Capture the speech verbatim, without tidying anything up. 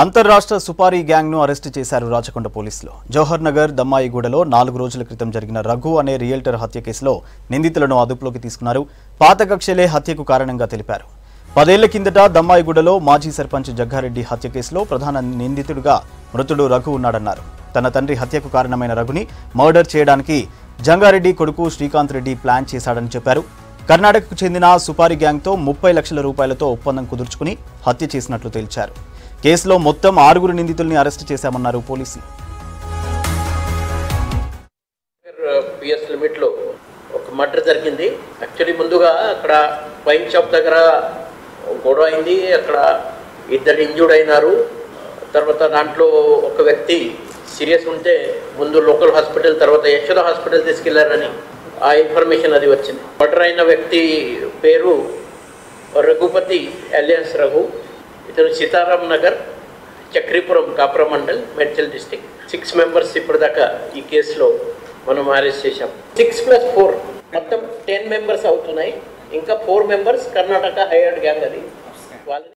अंतर्राष्ट्र सुपारी गैंग नु अरेस्ट चेशारु राचकोंड पोलीसुलु। जोहर नगर दम्माईगूडलो नालुगु रोजुल क्रितं जरिगिन रघु अने रियल्टर हत्य केसुलो निंदितुलनु अदुपुलोकी तीसुकुन्नारु। पात कक्षले हत्यकु कारणंगा तेलिपारु। पदेళ్ల కిందట దమ్మాయిగూడలో మాజీ సర్పంచ్ జగ్గారెడ్డి హత్య కేసులో ప్రధాన నిందితుడిగా మృతుడు రఘు ఉన్నాడన్నారు। తన తండ్రి హత్యకు కారణమైన రఘుని మర్డర్ చేయడానికి జంగారెడ్డి కొడుకు శ్రీకాంత్ రెడ్డి ప్లాన్ చేశాడని చెప్పారు। కర్ణాటకకు చెందిన సుపారి గ్యాంగ్ తో ముప్పై లక్షల రూపాయలతో ఒప్పందం కుదుర్చుకుని హత్య చేసినట్లు తెలిపారు। కేసులో మొత్తం ఆరుగురు నిందితుల్ని అరెస్ట్ చేశామన్నారు పోలీసులు। పిఎస్ లిమిట్ లో ఒక మర్డర్ జరిగింది। యాక్చువల్లీ ముందుగా అక్కడ వైన్ షాప్ దగ్గర గొడవ అయింది। అక్కడ ఇద్దరు ఇంజూర్డ్ అయినారు। తర్వాత దాంట్లో ఒక వ్యక్తి సీరియస్ ఉంటే ముందు లోకల్ హాస్పిటల్ తర్వాత యశోద హాస్పిటల్ తీసుకెళ్లారని ఆ ఇన్ఫర్మేషన్ అది వచ్చింది। మర్డర్ అయిన వ్యక్తి పేరు రఘుపతి అలియాస్ రఘు। ఇతను Sitaram Nagar Chakripuram Kapra mandal Medchal district. Six members ఇప్పటిదాకా ఈ కేసులో మనం అరెస్ట్ చేశాం। సిక్స్ ప్లస్ ఫోర్ మొత్తం టెన్ మెంబర్స్ అవుతున్నాయి। इंका four members Karnataka hired gang अभी।